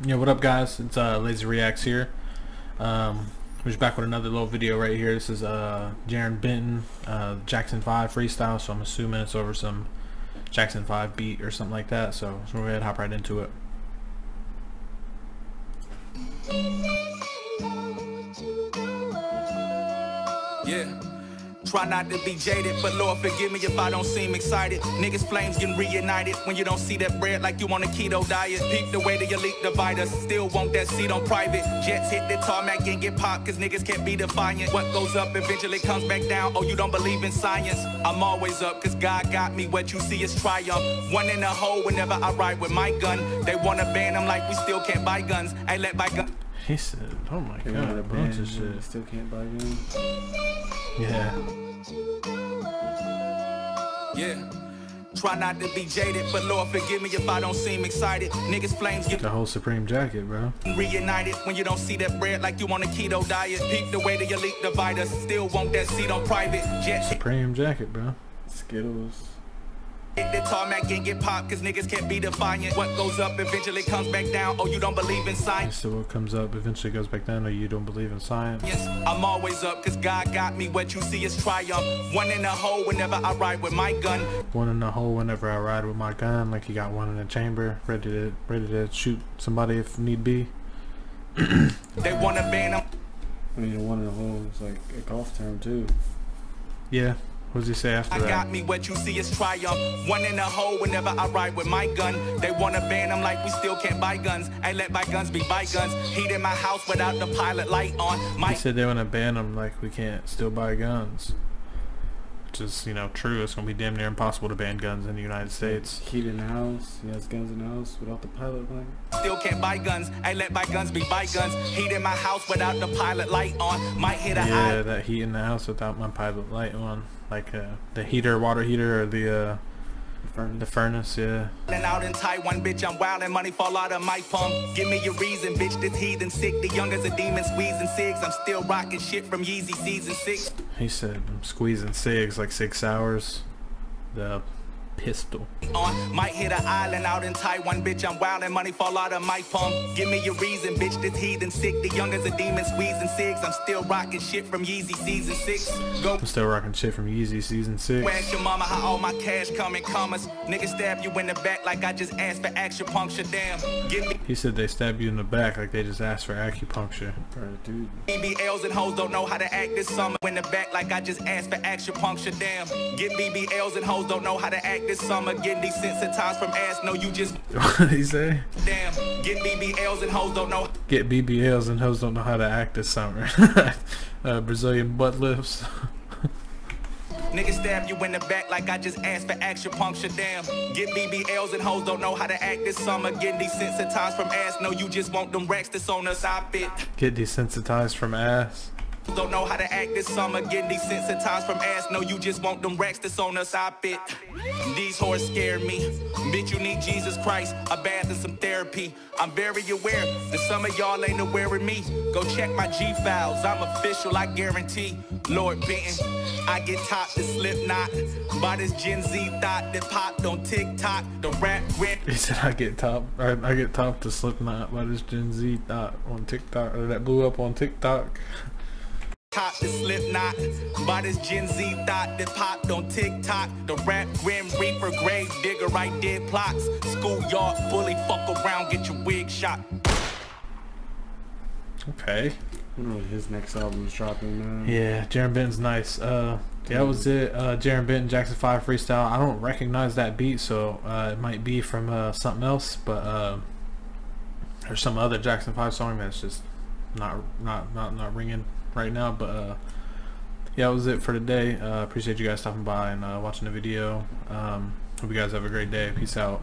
Yeah, what up guys, it's Lazy Reacts here. We're just back with another little video right here. This is Jarren Benton, Jackson 5 freestyle, so I'm assuming it's over some Jackson 5 beat or something like that, so we're gonna hop right into it. Yeah. Try not to be jaded, but Lord forgive me if I don't seem excited. Niggas flames getting reunited when you don't see that bread like you on a keto diet. Peep the way that your leak divider, still want that seat on private. Jets hit the tarmac and get popped cause niggas can't be defiant. What goes up eventually comes back down, oh you don't believe in science. I'm always up cause God got me, what you see is triumph. One in a hole whenever I ride with my gun. They wanna ban them like we still can't buy guns. Ain't let buy guns. He said, oh my God, yeah, the bunch of shit. Still can't buy guns. Yeah. Yeah. Try not to be jaded, but Lord forgive me if I don't seem excited. Niggas flames get the whole Supreme jacket, bro. Reunited when you don't see that bread like you on a keto diet. Peep the way that your leak divider, still want that seat on private. Jet Supreme jacket, bro. Skittles. The tarmac and get popped cause niggas can't be defiant. What goes up eventually comes back down, oh you don't believe in science. So what comes up eventually goes back down, oh you don't believe in science. Yes, I'm always up cause God got me, what you see is triumph. One in a hole whenever I ride with my gun. One in a hole whenever I ride with my gun, like you got one in the chamber, ready to shoot somebody if need be. They wanna ban him. I mean, one in a hole is like a golf term too. Yeah. What does he say after that? I got me, what you see is triumph. One in a hole whenever I ride with my gun. They wanna ban them like we still can't buy guns. Ain't let buy guns be buy guns. Heat in my house without the pilot light on. He said they wanna ban them like we can't still buy guns. Which is, you know, true. It's gonna be damn near impossible to ban guns in the United States. Heat in the house. He has guns in the house without the pilot light. Still can't buy guns. Ain't let buy guns be buy guns. Heat in my house without the pilot light on. Might hit a eye. Yeah, that heat in the house without my pilot light on. Like the heater, water heater, or the furnace, yeah. And out in Taiwan, bitch, I'm wild and money fall out of my palm. Give me your reason, bitch, this heathen sick. The younger's a demon squeezing cigs. I'm still rocking shit from Yeezy Season 6. He said, I'm squeezing cigs like 6 hours. The pistol. Might hit an island out in Taiwan, bitch, I'm wild and money fall out of my palm. Give me your reason, bitch, this heathen sick. The younger's a demon squeezing cigs. I'm still rocking shit from Yeezy Season 6. Go. I'm still rocking shit from Yeezy Season 6. Ask your mama how all my cash come in commas. Niggas stab you in the back like I just asked for acupuncture, damn. Give me. He said they stab you in the back like they just asked for acupuncture. Dude. BBLs and hoes don't know how to act this summer. In the back like I just asked for acupuncture, damn. Get BBLs and hoes don't know how to act this summer. Getting desensitized from ass, no you just. What did he say? Damn, get BBLs and hoes don't know. Get BBLs and hoes don't know how to act this summer. Brazilian butt lifts. Niggas stab you in the back like I just asked for acupuncture, damn. Get BBLs and hoes don't know how to act this summer. Getting desensitized from ass, no you just want them racks that's on us, I fit. Get desensitized from ass. Don't know how to act this summer, getting desensitized from ass. No, you just want them racks that's on us, I bet. These whores scare me. Bitch, you need Jesus Christ, a bath and some therapy. I'm very aware that some of y'all ain't aware of me. Go check my G files, I'm official, I guarantee. Lord Benton, I get top to Slipknot by this Gen Z thought that popped on TikTok. The rap rip. He said I get top to Slipknot by this Gen Z thought on TikTok, or that blew up on TikTok. Top the Slipknot by this Gen Z thought that popped on TikTok. The rap grim reaper grave digger right dead plots. Schoolyard bully fuck around, get your wig shot. Okay. I don't know what his next album is dropping now. Yeah, Jarren Benton's nice. That was it. Jarren Benton, Jackson 5 freestyle. I don't recognize that beat, so it might be from something else, but there's some other Jackson 5 song that's just not ringing right now, but yeah, that was it for today. Appreciate you guys stopping by and watching the video. Hope you guys have a great day. Peace out.